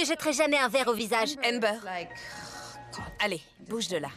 je te jetterai jamais un verre au visage. Amber, allez, bouge de là.